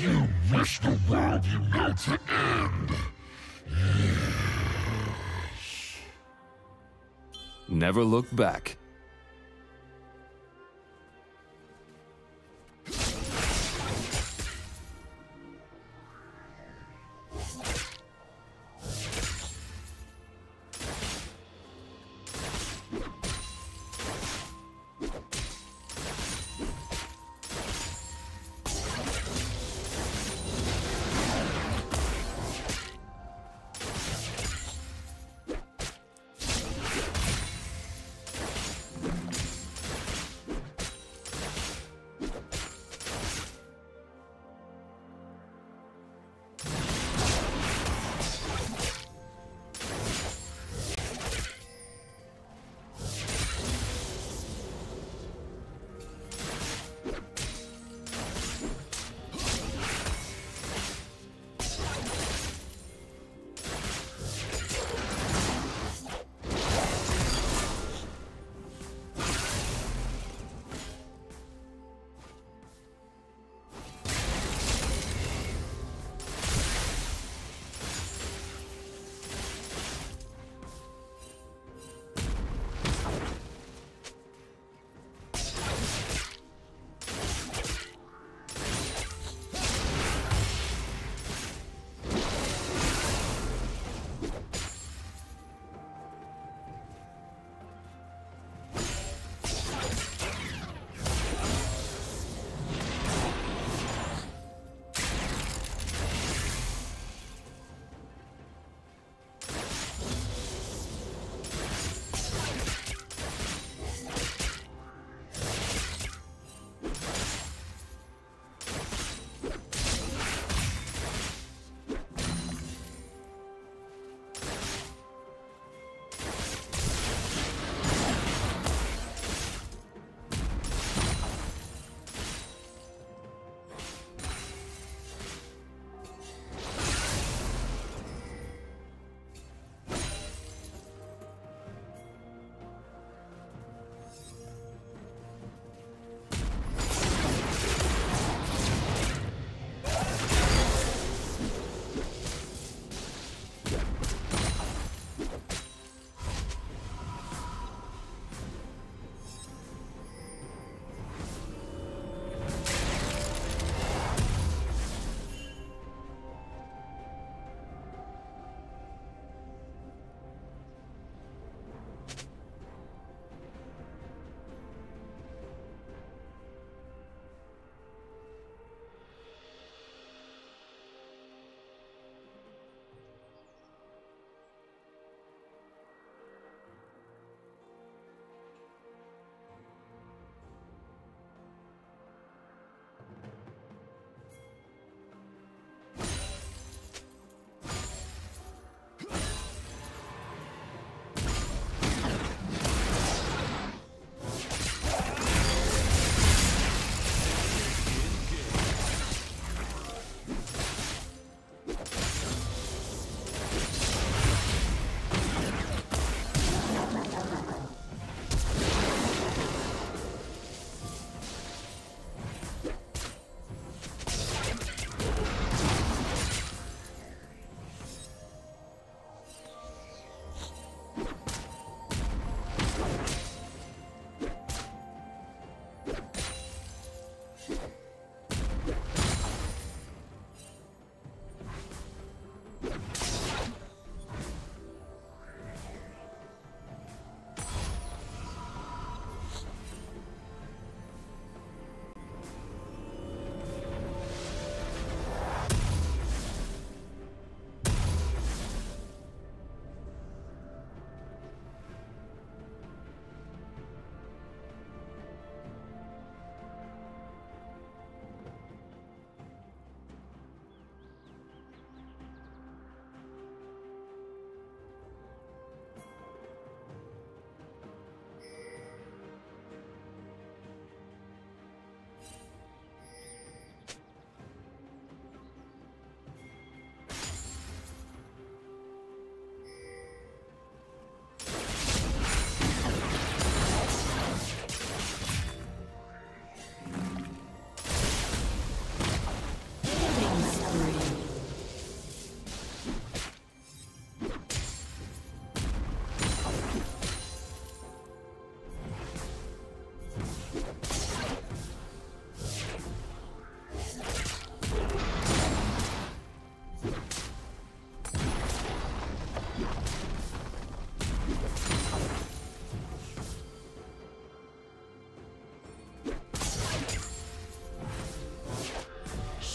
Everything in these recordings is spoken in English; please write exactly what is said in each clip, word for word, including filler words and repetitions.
You wish the world you know to end. Yes. Never look back.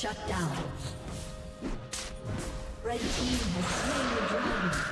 Shut down. Red team has slain the dragon.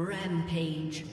Rampage.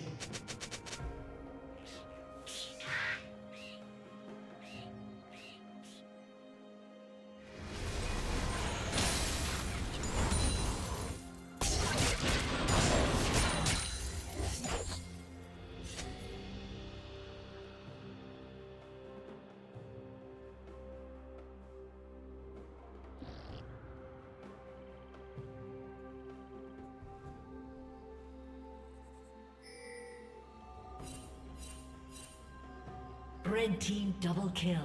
Red team double kill.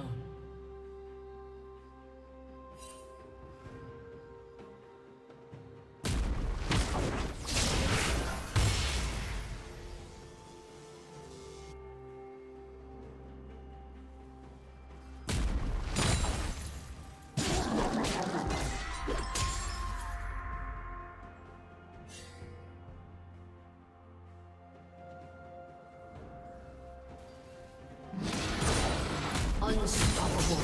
Unstoppable.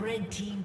Red team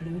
Blue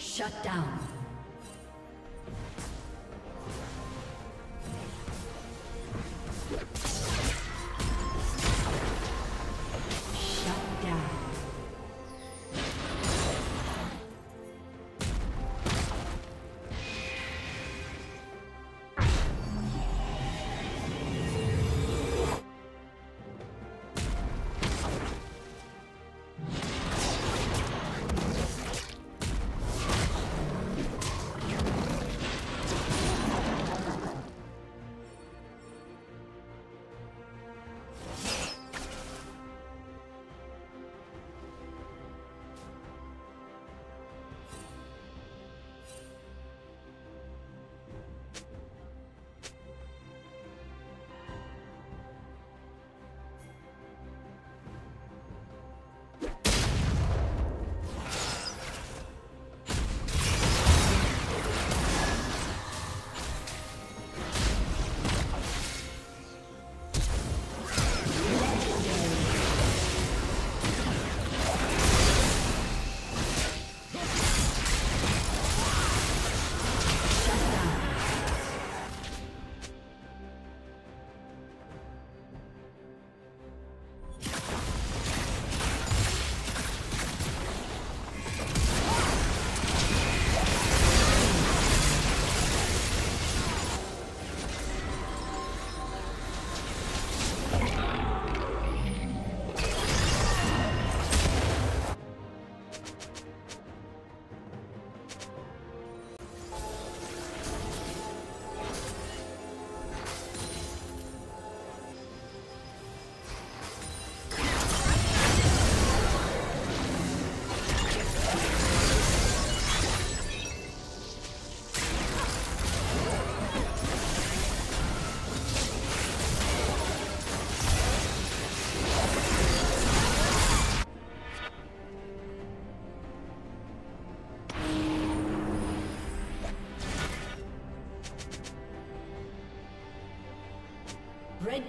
Shut down. Red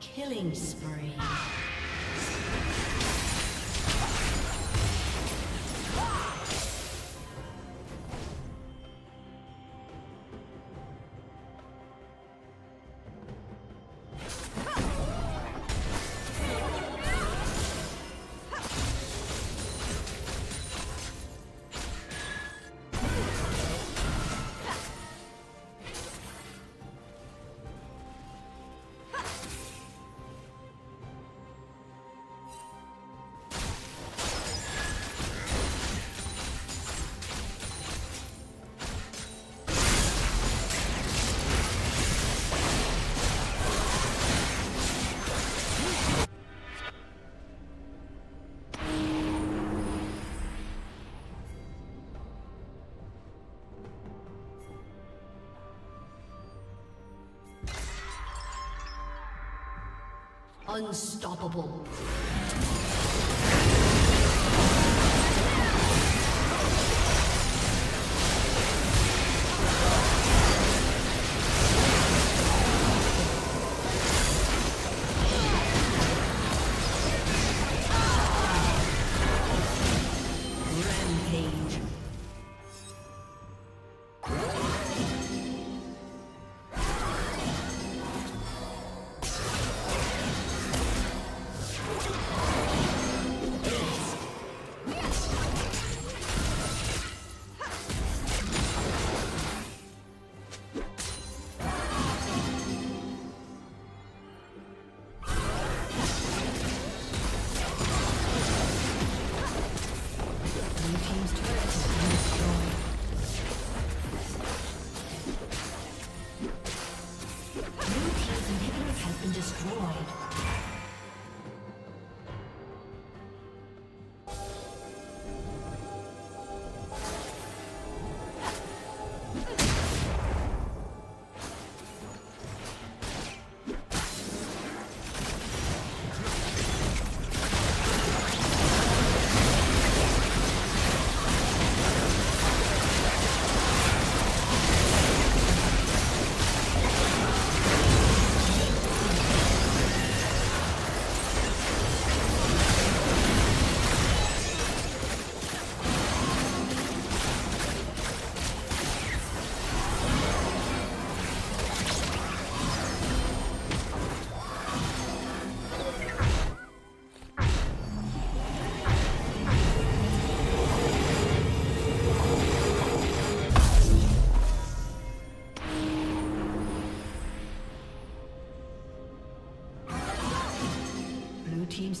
Killing spree. Unstoppable. Team's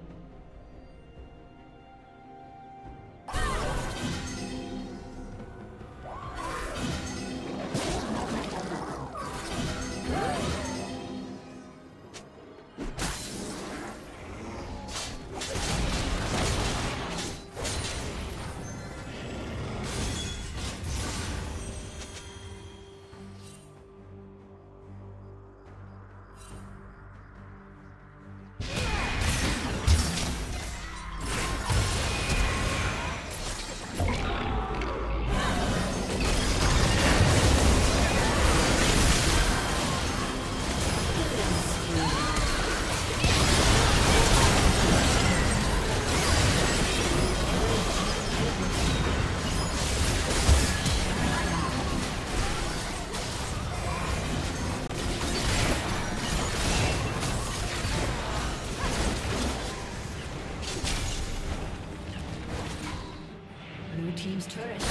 team's turret.